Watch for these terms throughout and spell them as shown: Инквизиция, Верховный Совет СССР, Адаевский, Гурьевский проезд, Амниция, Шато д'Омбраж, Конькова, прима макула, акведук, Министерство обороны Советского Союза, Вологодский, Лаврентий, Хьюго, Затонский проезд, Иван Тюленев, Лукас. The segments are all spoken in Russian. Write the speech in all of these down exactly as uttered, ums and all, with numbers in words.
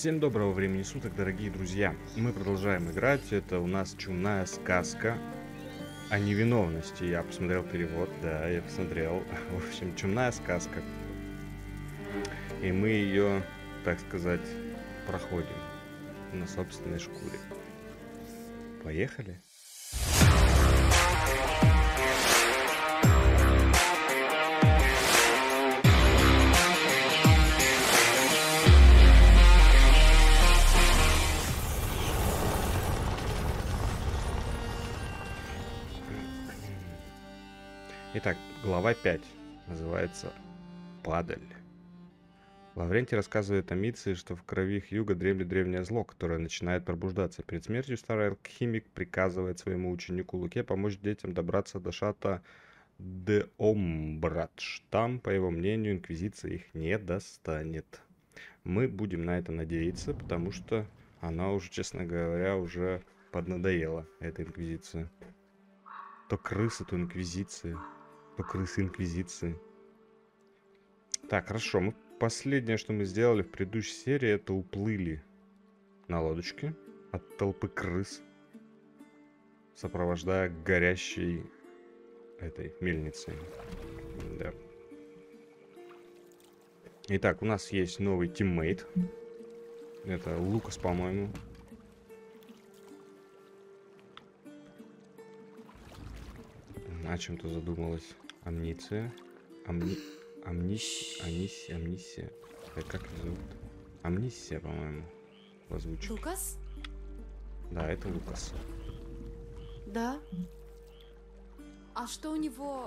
Всем доброго времени суток, дорогие друзья. Мы продолжаем играть. Это у нас чумная сказка о невиновности. Я посмотрел перевод, да, я посмотрел. В общем, чумная сказка. И мы ее, так сказать, проходим на собственной шкуре. Поехали. Итак, глава пять называется «Падаль». Лаврентий рассказывает Амиции, что в крови Хьюго дремлет древнее зло, которое начинает пробуждаться. Перед смертью старый алхимик приказывает своему ученику Луке помочь детям добраться до Шато д'Омбрадж. Там, по его мнению, Инквизиция их не достанет. Мы будем на это надеяться, потому что она уже, честно говоря, уже поднадоела, эта Инквизиция. То крысы, то Инквизиция. То крысы Инквизиции. Так, хорошо, мы... Последнее, что мы сделали в предыдущей серии, это уплыли на лодочке от толпы крыс, сопровождая горящей этой мельницей. Да. Итак, у нас есть новый тиммейт. Это Лукас, по-моему. О чем-то задумалась Амниция. Амни... Амниссия, Амиссия, Амниссия. Это как ее зовут? Амниссия, по-моему, в озвучке. Лукас? Да, это Лукас. Да? А что у него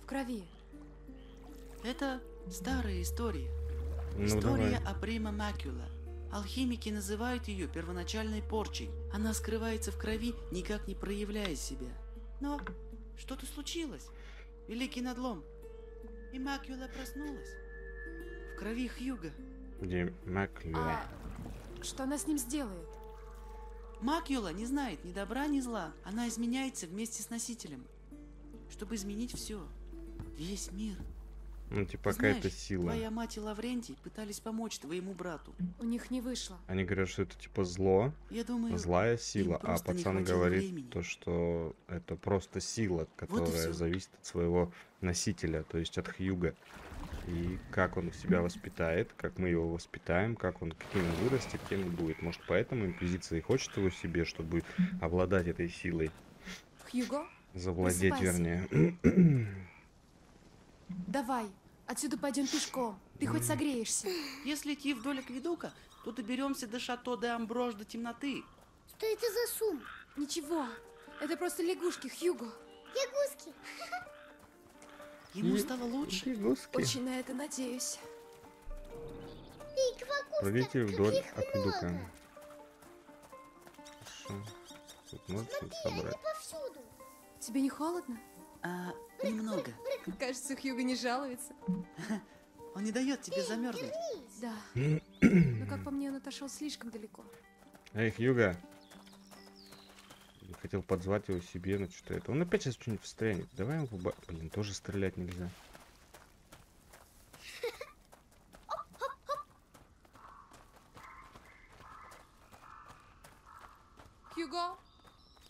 в крови? Это старая история. Ну, история давай. О прима макула. Алхимики называют ее первоначальной порчей. Она скрывается в крови, никак не проявляя себя. Но что-то случилось. Великий надлом. И макула проснулась. В крови Хьюго. Где макула? А что она с ним сделает? Макула не знает ни добра, ни зла. Она изменяется вместе с носителем. Чтобы изменить все. Весь мир. Ну, типа, какая-то сила. Твоя мать и Лаврентий пытались помочь твоему брату. У них не вышло. Они говорят, что это типа зло. Я думаю, злая сила. А пацан говорит, времени. то, что это просто сила, которая вот зависит от своего носителя, то есть от Хьюго. И как он себя воспитает, как мы его воспитаем, как он, каким он вырастет, тем и будет. Может, поэтому Инквизиция и хочет его себе, чтобы обладать этой силой. Хьюго? Завладеть, вернее. Давай. Отсюда пойдем пешком. Ты хоть согреешься. Если идти вдоль акведука, то доберемся до Шато д'Омбраж до темноты. Что это за сум? Ничего. Это просто лягушки, Хьюго. Лягушки. Ему стало лучше. Лягушки. Очень на это надеюсь. Пройдите вдоль акведука. Тут можно собрать. Тебе не холодно? А, немного. Кажется, Хьюго не жалуется. Он не дает тебе замерзнуть. Да. Но как по мне, он отошел слишком далеко. Эй, Хьюго. Я хотел подзвать его себе, но что-то это. Он опять сейчас что-нибудь встрянет. Давай ему поба... Блин, тоже стрелять нельзя. Хьюго,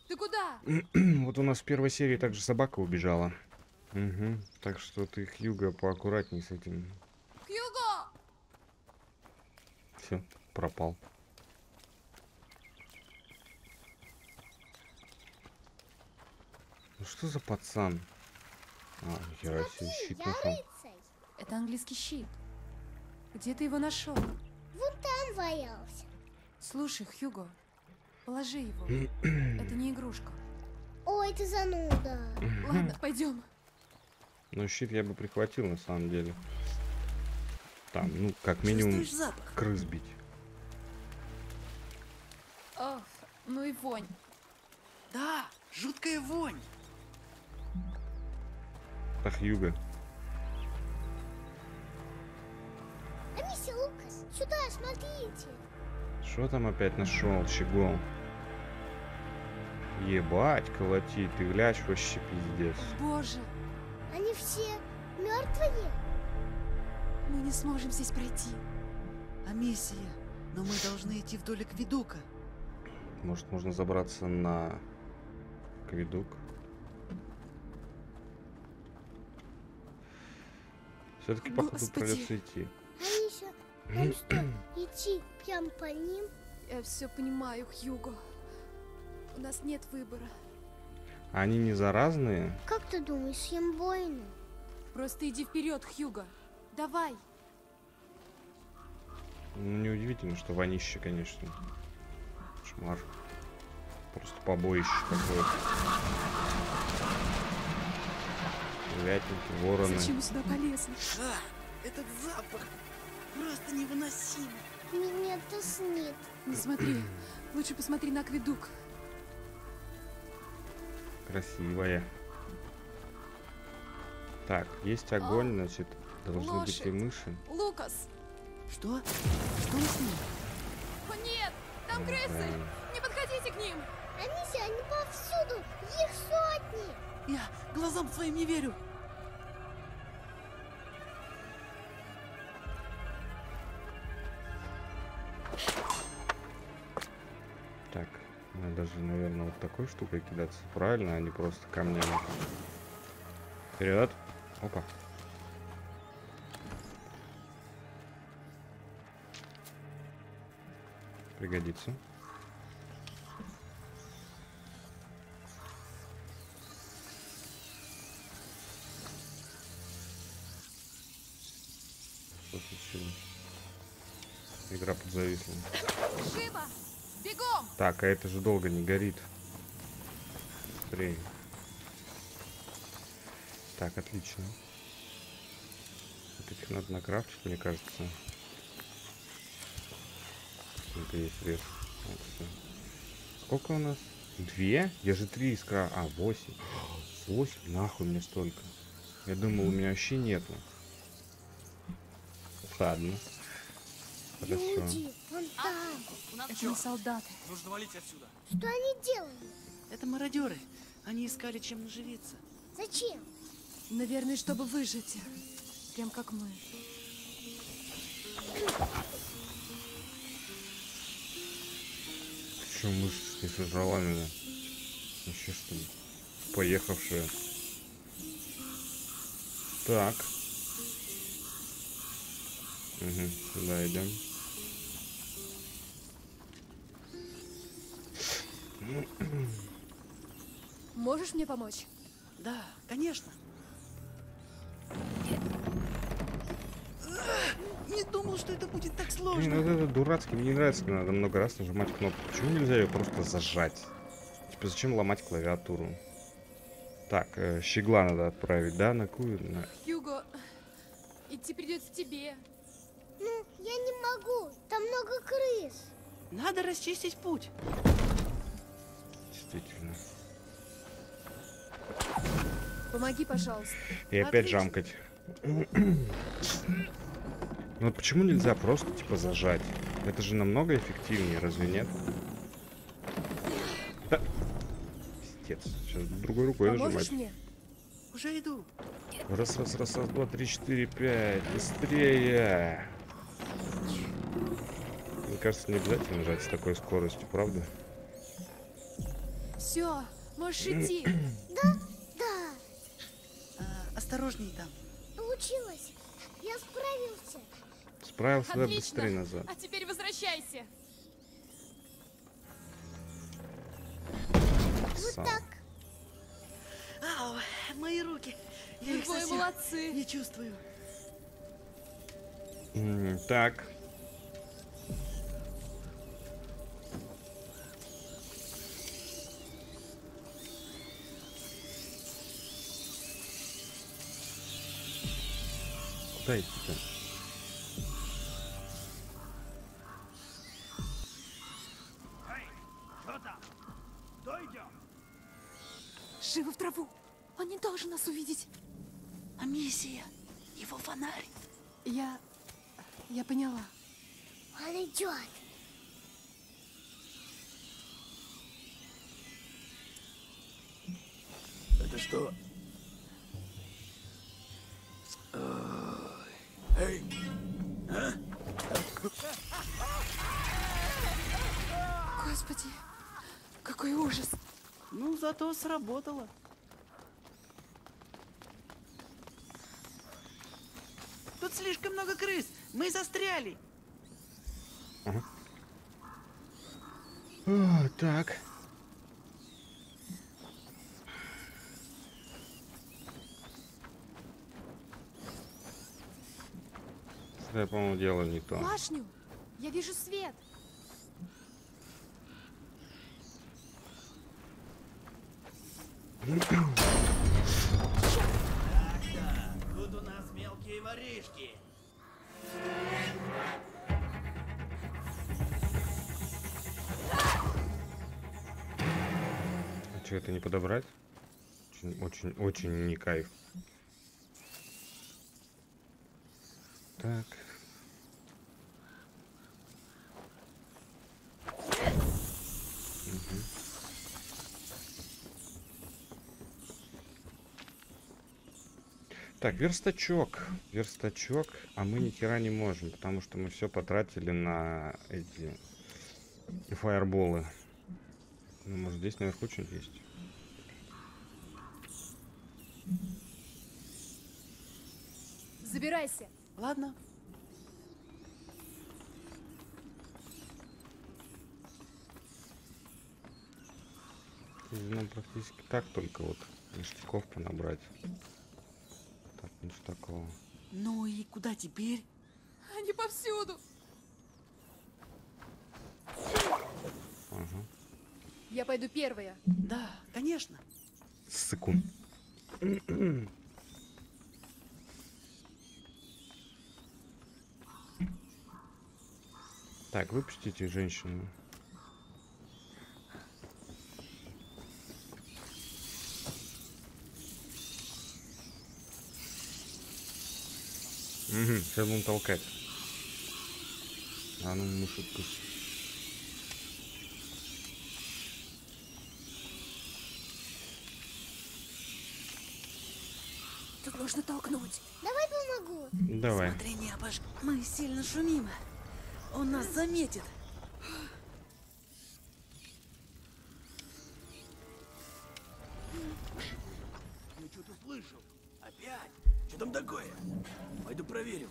ты куда? Вот у нас в первой серии также собака убежала. Угу. Так что ты, Хьюго, поаккуратней с этим. Хьюго! Все, пропал. Ну что за пацан? А, хера себе, щит нашел. Это английский щит. Где ты его нашел? Вон там валялся. Слушай, Хьюго, положи его. Это не игрушка. Ой, ты зануда. Ладно, пойдем. Но щит я бы прихватил, на самом деле. Там, ну, как минимум, крыс бить. Ох, ну и вонь. Да, жуткая вонь. Ах, Хьюго. Амиссия, Лукас, сюда, смотрите. Что там опять нашел, щегол? Ебать, колотить, ты гляч вообще пиздец. Боже. Они все мертвые? Мы не сможем здесь пройти. Амиссия, Но мы должны идти вдоль акведука. Может, можно забраться на акведук? Все-таки, походу, придется идти. Алиса, нам что, идти прям по ним? Я все понимаю, Хьюго. У нас нет выбора. Они не заразные? Как ты думаешь, им больно? Просто иди вперед, Хьюго. Давай. Ну, неудивительно, что вонище, конечно. Шмар. Просто побоище такое. Лятники, вороны. Зачем сюда полезли? А, этот запах просто невыносимый. Меня тошнит. Не смотри. Лучше посмотри на акведук. Красивая. Так, есть огонь, а, значит, должны лошадь. Быть и мыши. Лукас! Что? Что с ним? О, нет! Там крысы! Да. Не подходите к ним! Амиссия, они повсюду! Их сотни! Я глазам своим не верю! Так, надо даже, наверное, вот такой штукой кидаться. Правильно, а не просто камнями. Вперед! Опа. Пригодится. Что случилось? Игра подзависла. Живо! Бегом! Так, а это же долго не горит. Быстрее. Так, отлично. Вот этих надо накрафтить, мне кажется. Это есть рез. Вот, сколько у нас? Две? Я же три искра. А, восемь. Восемь? Нахуй мне столько. Я думал, у меня вообще нету. Ладно. Хорошо. Это не солдаты. Нужно валить отсюда. Что они делали? Это мародеры. Они искали, чем наживиться. Зачем? Наверное, чтобы выжить. Прям как мы. Че мышцы сожрала меня? Еще что ли? Поехавшая. Так. Угу, сюда идем. Можешь мне помочь? Да, конечно. Не думал, что это будет так сложно. Блин, вот это дурацкий, мне не нравится, когда надо много раз нажимать кнопку. Почему нельзя ее просто зажать? Типа, зачем ломать клавиатуру? Так, э, щегла надо отправить, да? На кую? На... Хьюго, идти придется тебе. Ну, я не могу, там много крыс. Надо расчистить путь. Действительно. Помоги, пожалуйста. И опять Отлично. Жамкать. Ну вот почему нельзя просто типа зажать? Это же намного эффективнее, разве нет? Да. Пиздец. Сейчас другой рукой нажимать. Уже иду. Раз, раз, раз, раз, два, три, четыре, пять. Быстрее. Мне кажется, не обязательно жать с такой скоростью, правда? Все, можешь идти. Да, да. А, осторожней там. Получилось. Я справился. Справился, да, быстрее назад. А теперь возвращайся. Вот так. Ау, мои руки. Я их совсем молодцы. Не чувствую. Mm, так. Куда идти-то? Живо в траву! Он не должен нас увидеть! Амиссия! Его фонарь! Я... я поняла. Он идет! Это что? Эй! А? Господи, какой ужас. Ну, зато сработало. Тут слишком много крыс. Мы застряли. Ага. О, так. Да, по-моему, дело не то. Башню! Я вижу свет. Так-то, тут у нас мелкие воришки. А что, это не подобрать? Очень-очень-очень не кайф. Так. Так, верстачок, верстачок, а мы ни хера не можем, потому что мы все потратили на эти фаерболы. Ну, может, здесь наверху что-нибудь есть? Забирайся. Ладно. Нам практически так только вот ништяковку набрать. Ничего такого. Ну и куда теперь? Они повсюду. Ага. Я пойду первая. Да, конечно. Сыку. Так, выпустите женщину. Угу, сейчас будем толкать. А ну, мушек пусть. Тут можно толкнуть. Давай помогу. Давай. Смотри, не обожг. Мы сильно шумим. Он нас заметит. Я что-то слышал. Опять. Что там такое? Пойду проверю.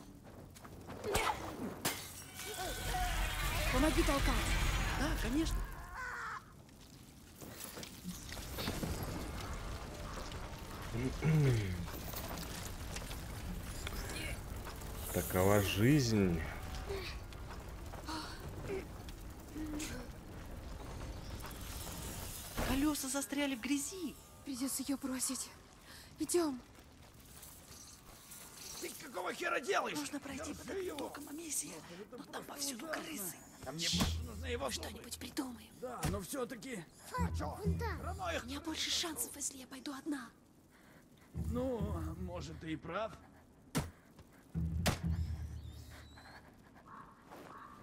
Помоги толкать. Да, конечно. Такова жизнь. Колеса застряли в грязи. Придется ее бросить. Идем. Ты какого хера делаешь? Можно пройти под акведуком Амиссия, но там повсюду крысы. Мы что-нибудь придумаем. Да, но все-таки... У меня больше шансов, если я пойду одна. Ну, может, ты и прав.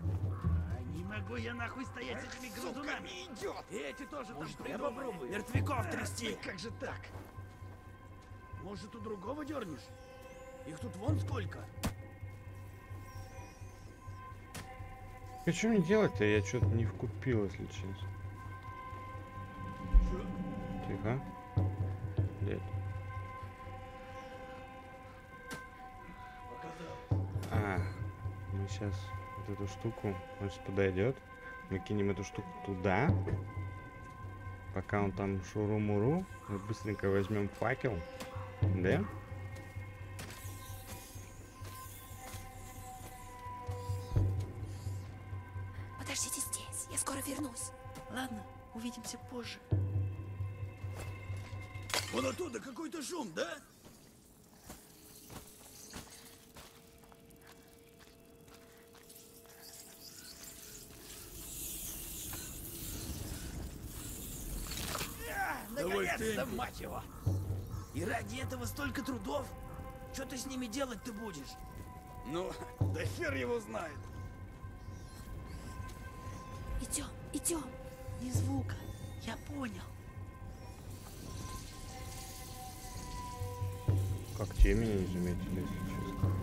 Не могу я нахуй стоять с этими грузунами. Эти тоже там придумали. Мертвяков трясти. Как же так? Может, у другого дернешь? Их тут вон сколько. А что мне делать-то? Я что-то не вкупил, если честно. Чё? Тихо. Блядь. А, мы сейчас вот эту штуку, он сейчас подойдет. Мы кинем эту штуку туда. Пока он там шуру-муру, мы быстренько возьмем факел. Да? Увидимся позже. Вон оттуда какой-то шум, да? Наконец-то, мать его! И ради этого столько трудов? Что ты с ними делать-то будешь? Ну, да хер его знает. Идем, идем. Ни звука, я понял. Как те меня не заметили, если честно.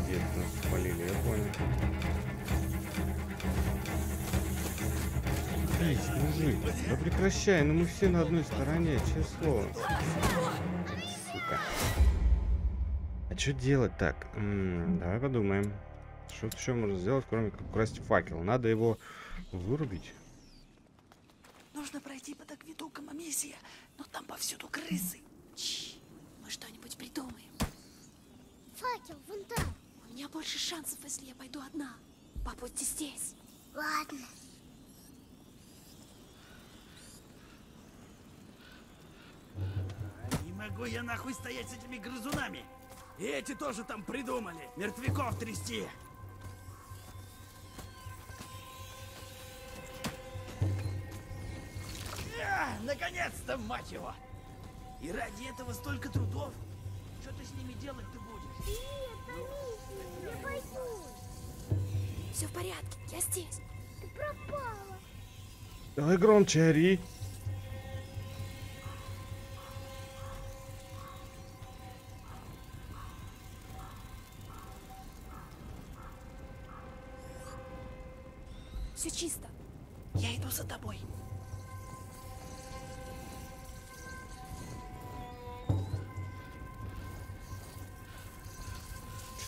Где-то нас спалили, я понял. Заткнись, мужик. Да прекращай, но ну мы все на одной стороне, честное слово. Сука. А что делать так? М-м, давай подумаем. Что еще можно сделать, кроме как украсть факел? Надо его вырубить. Нужно пройти под акведуком, Амиссия, но там повсюду крысы. Чш, мы что-нибудь придумаем. Факел, вон там. У меня больше шансов, если я пойду одна. Побудьте здесь. Ладно. Не могу я нахуй стоять с этими грызунами. И эти тоже там придумали. Мертвяков трясти. А, наконец-то, мать его. И ради этого столько трудов. Что ты с ними делать ты будешь? Нет, помните, я боюсь. Все в порядке, я здесь. Ты пропала. Давай громче ори. Все чисто. Я иду за тобой.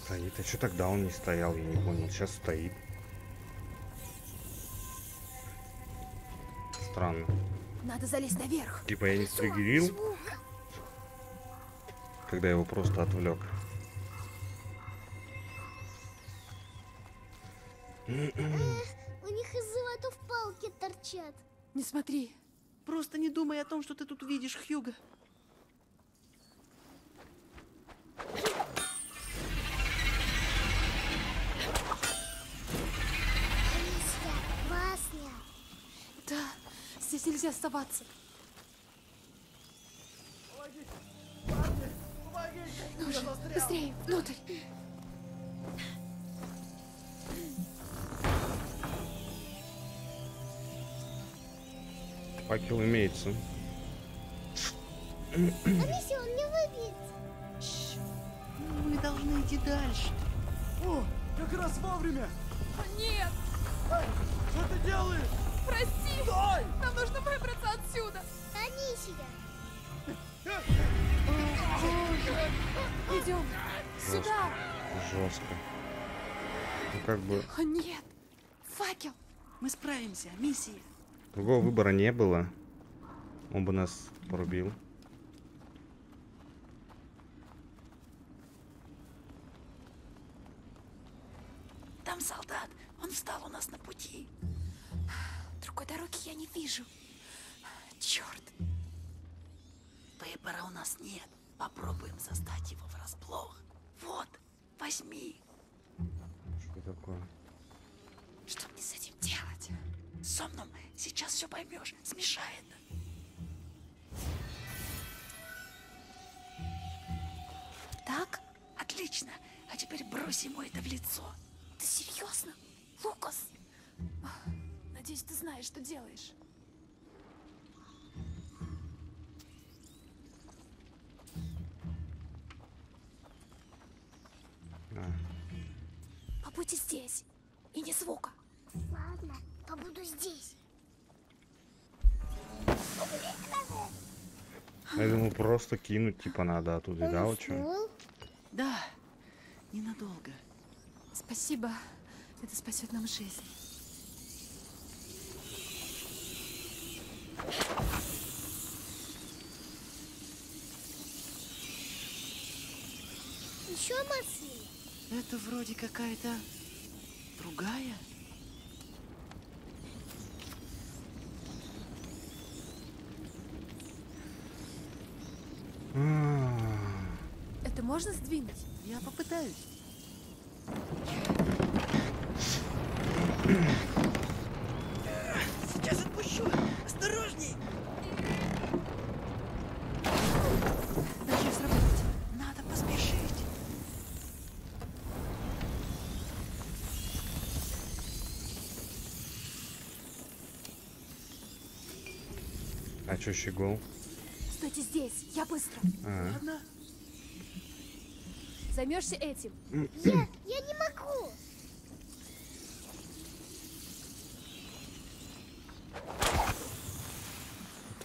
Стоит. А что тогда он не стоял? Я не понял. Сейчас стоит. Странно. Надо залезть наверх. Типа я не стригерил, когда его просто отвлек. Торчат. Не смотри. Просто не думай о том, что ты тут увидишь, Хьюго. Да, здесь нельзя оставаться. Помогите, помогите, помогите. Ну же, быстрее, внутрь. Факел имеется. Амиссия, он не выбьет. Мы должны идти дальше. О, как раз вовремя. О, нет. Эй, что ты делаешь? Прости. Стой! Нам нужно выбраться отсюда. Амиссия. Идем жестко, сюда. Жестко. Ну как бы. О, нет. Факел. Мы справимся, Амиссия. Другого выбора не было. Он бы нас порубил. Там солдат. Он встал у нас на пути. Другой дороги я не вижу. Черт. Выбора у нас нет. Попробуем застать его врасплох. Вот, возьми. Что такое? Что мне с этим делать? Со мной сейчас все поймешь, смешает. Так? Отлично. А теперь брось ему это в лицо. Ты серьезно? Лукас? Надеюсь, ты знаешь, что делаешь. А. Побудь здесь. И не звука. Ладно. Побуду здесь. Я думал, просто кинуть типа надо оттуда, да, вот что? Да, ненадолго. Спасибо, это спасет нам жизнь. Еще масло? Это вроде какая-то другая. Это можно сдвинуть? Я попытаюсь. Сейчас отпущу. Осторожней. Начал сработать. Надо поспешить. А чё щегол? Стойте здесь, я быстро. А-а-а. Ладно. Займешься этим. Я, я не могу.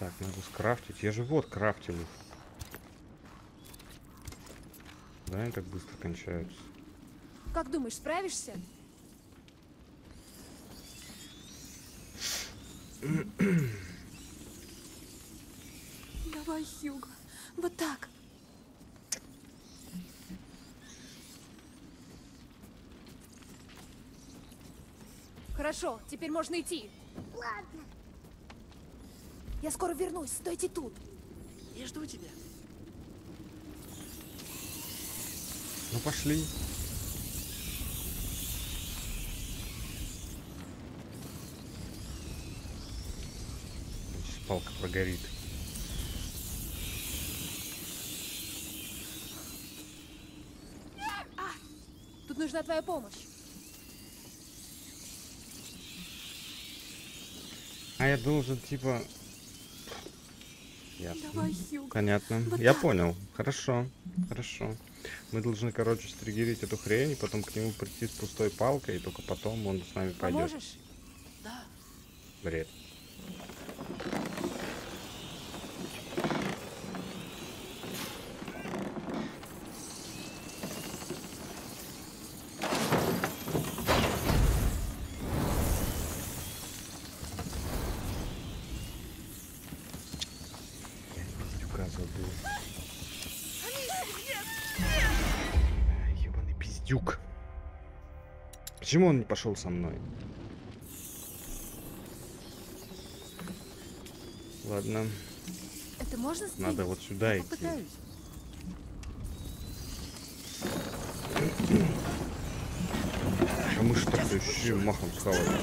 Так, надо скрафтить. Я же вот крафтил их. Да, они так быстро кончаются. Как думаешь, справишься? Давай, Хьюго. Вот так. Хорошо, теперь можно идти. Ладно. Я скоро вернусь, стойте тут. Я жду тебя. Ну пошли. Сейчас палка прогорит. А, тут нужна твоя помощь. А я должен типа... Ясно. Давай, понятно. Вот я так. Понял. Хорошо. Хорошо. Мы должны, короче, стригерить эту хрень, и потом к нему прийти с пустой палкой, и только потом он с нами пойдет. Поможешь? Да. Бред. Почему он не пошел со мной? Ладно. Это можно стрелять? Надо вот сюда идти. А мы же так еще махом схавали.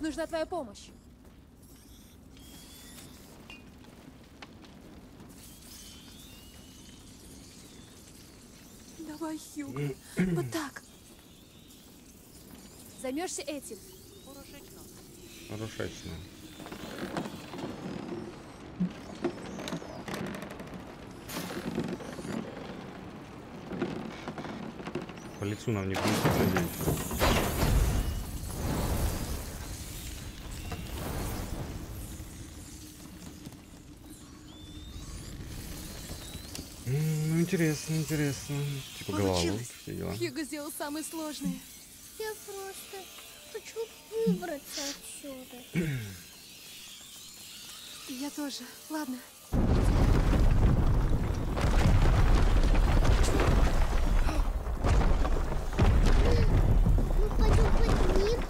Нужна твоя помощь. Давай, Хьюго. Вот так. Займешься этим. Хорошечно. Хорошечно. По лицу нам не будет. Интересно, интересно. Типа голову. Хьюго сделал самые сложные. Я просто хочу выбраться отсюда. Я тоже. Ладно. Мы пойдем под ним.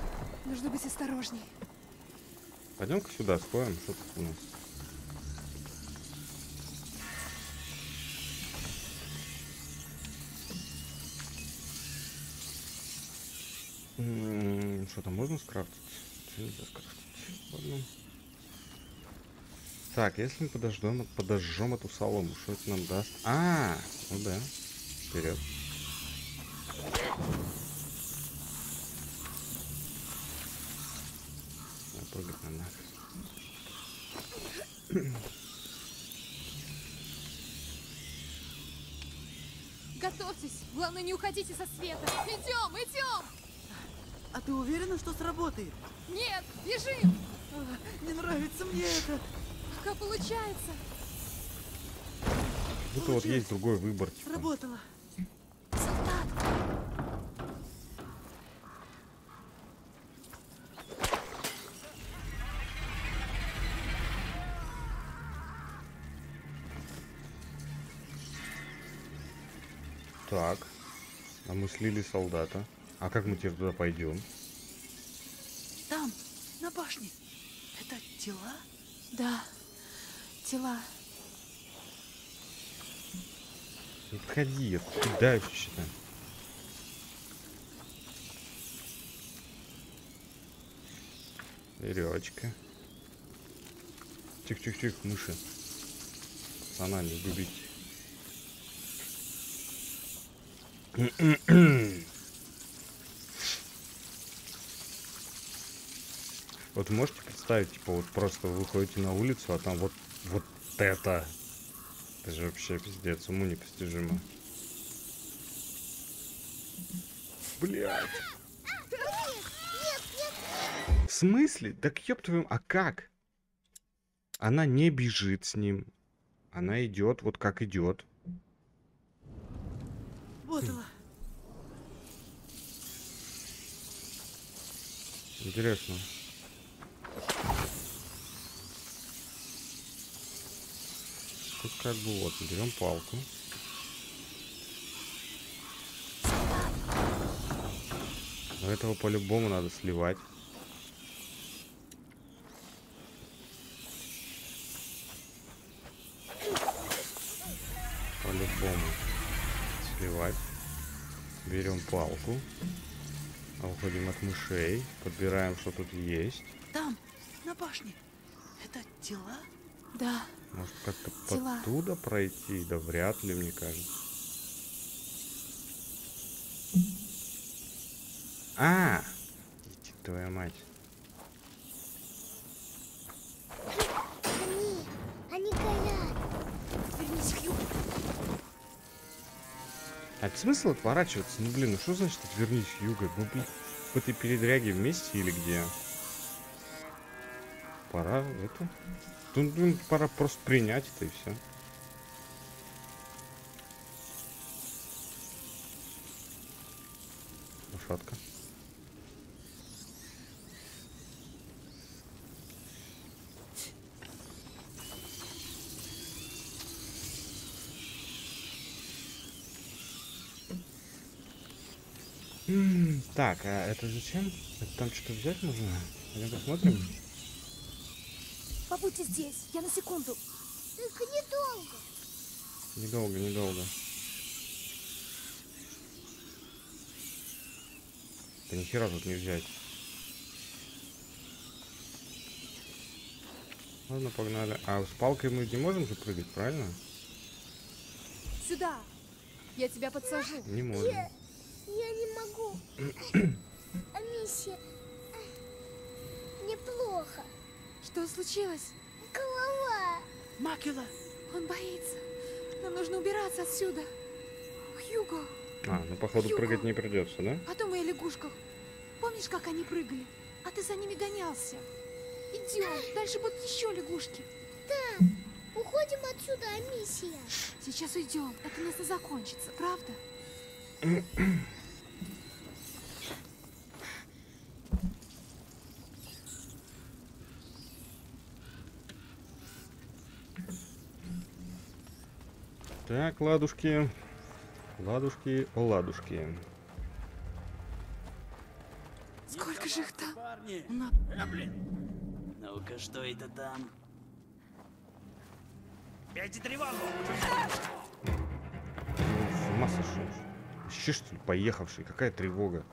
Нужно быть осторожней. Пойдем-ка сюда, сходим, что тут у нас. Что-то можно скрафтить? Нельзя скрафтить. Ладно. Так, если мы подождем, подожжем эту солому, что это нам даст? А, ну да. Вперед. Прыгать на нас. Готовьтесь. Главное, не уходите со света. Идем, идем. А ты уверена, что сработает? Нет, бежим! А, не нравится мне это. Как получается? Будто вот есть другой выбор. Типа. Сработало. Так, а мы слили солдата. А как мы теперь туда пойдем? Там, на башне. Это тела? Да, тела. Не подходи, я кидаю что-то. Веревочка. Тихо-тихо-тихо, мыши. Пацана не губить. Вот можете представить, типа, вот просто выходите на улицу, а там вот, вот это. Это же вообще пиздец, уму непостижимо. Блядь. В смысле? Так ёб твою... А как? Она не бежит с ним. Она идет, вот как идет. Вот она. Интересно. Тут как бы вот, берем палку. Но этого по-любому надо сливать. По-любому сливать. Берем палку. Уходим от мышей. Подбираем, что тут есть. Там, на башне. Это тела? Да. Может, как-то оттуда пройти? Да вряд ли, мне кажется. А! Иди, твоя мать. Они, они горят. Вернись, Хью. А смысл отворачиваться? Ну блин, ну что значит отвернись, Хьюго? Ну блин, в этой передряге вместе или где? Пора это... Тут, блин, пора просто принять это и все. Лошадка. Так, а это зачем? Это там что-то взять нужно? Пойдем посмотрим. Побудьте здесь, я на секунду. Только недолго. Недолго, недолго. Да ни хера тут не взять. Ладно, погнали. А с палкой мы не можем же прыгать, правильно? Сюда. Я тебя подсажу. Не можем. Я не могу. Амиссия, мне плохо. Что случилось? Голова. Макула, он боится. Нам нужно убираться отсюда. Хьюго. А, ну походу Хьюго. Прыгать не придется, да? А то мы о лягушках. Помнишь, как они прыгали? А ты за ними гонялся. Идем, дальше будут еще лягушки. Да, уходим отсюда, Амиссия. Сейчас уйдем, это место закончится, правда? Так, ладушки, ладушки, ладушки. Сколько же их там? Парни. На... А, блин. Ну-ка, что это там? Пять тревогу! С ума сошел. Вообще, что ли, поехавший? Какая тревога?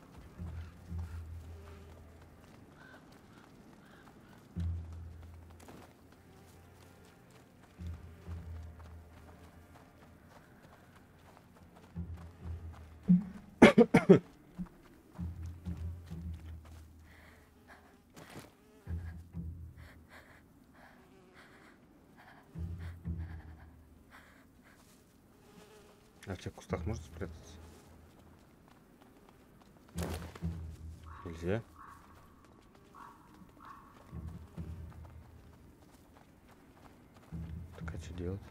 А в тех кустах можно спрятаться? Нельзя. Так а что делать?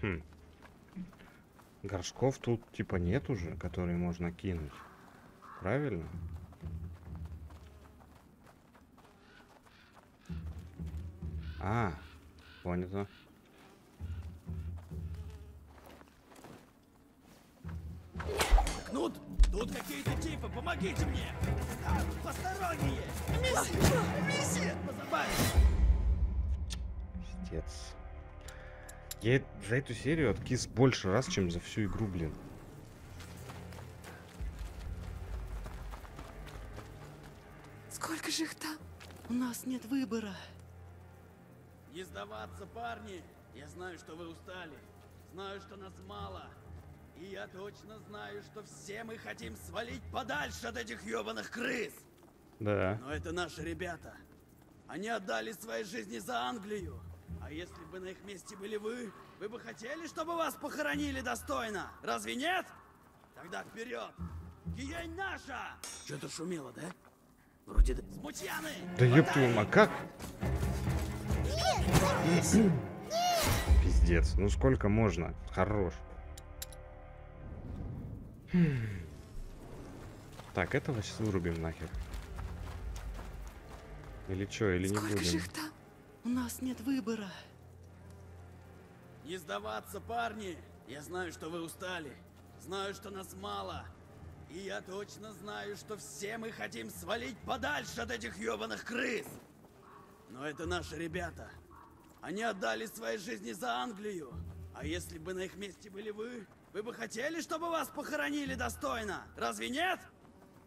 Хм. Горшков тут типа нет уже, которые можно кинуть. Правильно? А, понятно. Кнут, тут какие-то типы, помогите мне! А, посторонние! Миссия! Миссия! Пиздец. Я за эту серию откис больше раз, чем за всю игру, блин. Сколько же их там? У нас нет выбора. Не сдаваться, парни! Я знаю, что вы устали. Знаю, что нас мало. И я точно знаю, что все мы хотим свалить подальше от этих ёбаных крыс. Да. Но это наши ребята. Они отдали свои жизни за Англию. А если бы на их месте были вы, вы бы хотели, чтобы вас похоронили достойно? Разве нет? Тогда вперед! Гиень наша! Что-то шумело, да? Вроде... Смутьяны! Да ёб твою мать, как? Пиздец, ну сколько можно? Хорош. Так, этого сейчас вырубим нахер. Или что, или не будем? Сколько же их там? У нас нет выбора. Не сдаваться, парни! Я знаю, что вы устали. Знаю, что нас мало. И я точно знаю, что все мы хотим свалить подальше от этих ёбаных крыс. Но это наши ребята. Они отдали свои жизни за Англию. А если бы на их месте были вы, вы бы хотели, чтобы вас похоронили достойно? Разве нет?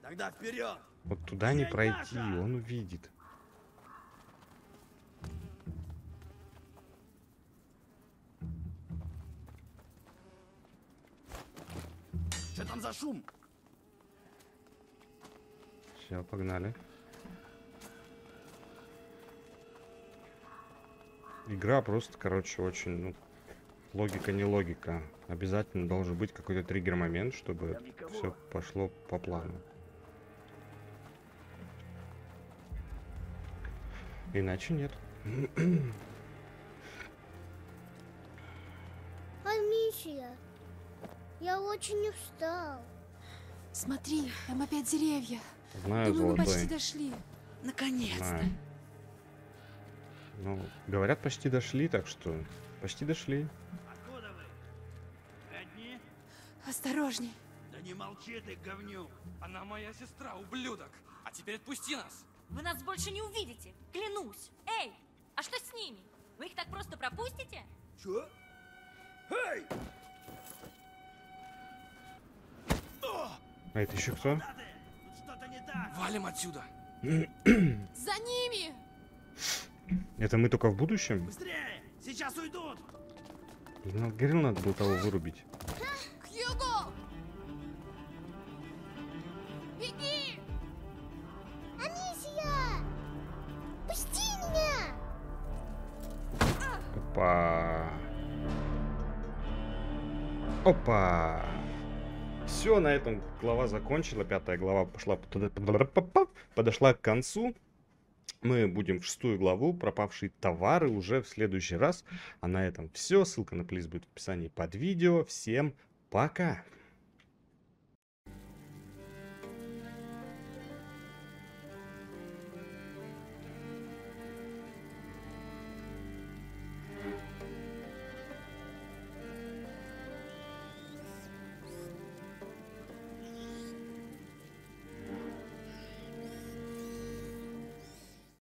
Тогда вперед! Вот туда не пройти, он увидит. Что там за шум? Все, погнали. Игра просто, короче, очень, ну, логика не логика. Обязательно должен быть какой-то триггер момент, чтобы все пошло по плану. Иначе нет. Амиссия, я очень устал. Смотри, там опять деревья. Знаю, думаю, мы почти дошли. Наконец-то. Ну, говорят, почти дошли, так что почти дошли. Откуда вы? Одни? Осторожней. Да не молчи ты, говнюк. Она моя сестра, ублюдок. А теперь отпусти нас. Вы нас больше не увидите, клянусь. Эй, а что с ними? Вы их так просто пропустите? Чё? Эй! А это еще кто? Что-то не так. Валим отсюда. За ними! Это мы только в будущем? Быстрее! Сейчас уйдут! Блин, говорил, надо было того вырубить. Хьюго! Беги! Амиссия! Пусти меня! Опа! Опа! Все, на этом глава закончила. Пятая глава пошла, подошла к концу. Мы будем в шестую главу, пропавшие товары, уже в следующий раз. А на этом все. Ссылка на плейлист будет в описании под видео. Всем пока!